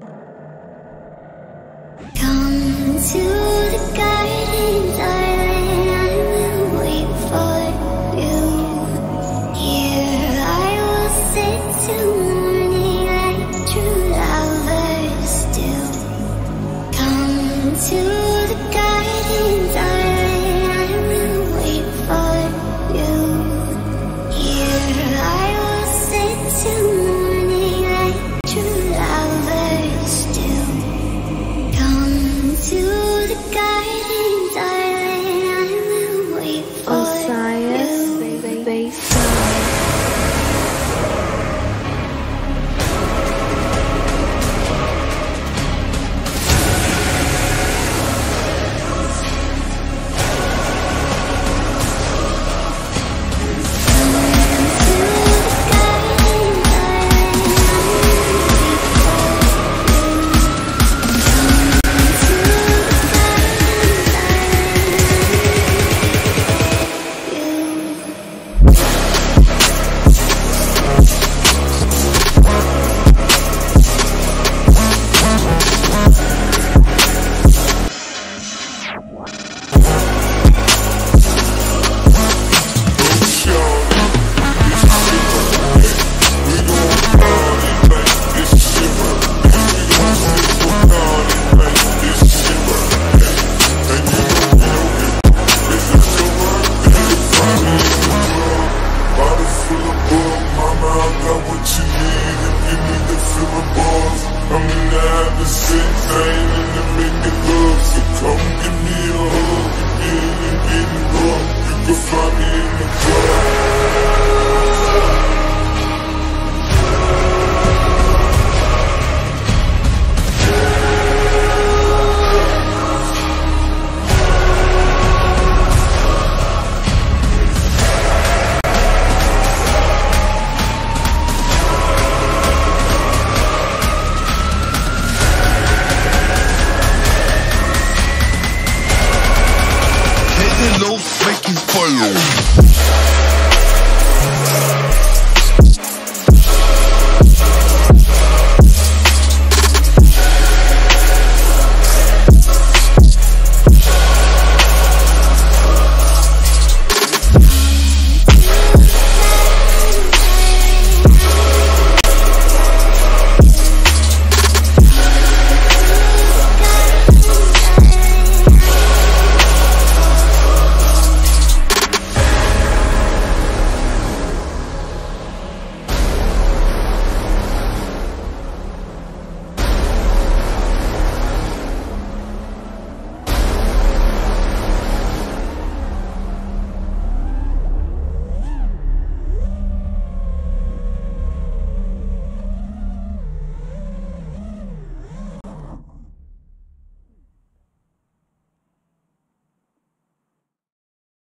Come to the garden island, I will wait for you. Here I will sit till morning like true lovers do. Come to the garden island, I will wait for you. Here I will sit till morning like true lovers do. Come to the garden island, I will wait for you. Find me in the club.